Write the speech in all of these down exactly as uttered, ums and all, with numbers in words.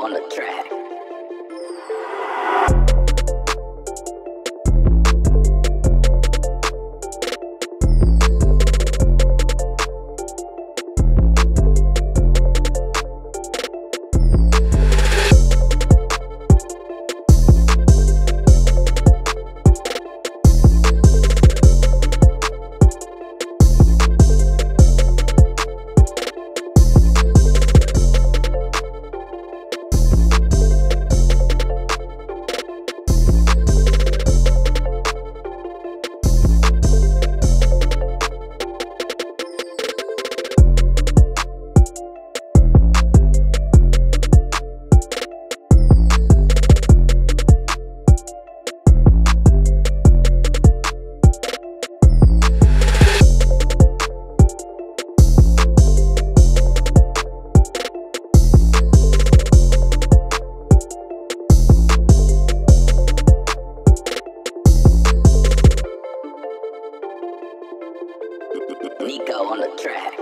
Flow on the track. Nico on the track.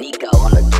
Nico on the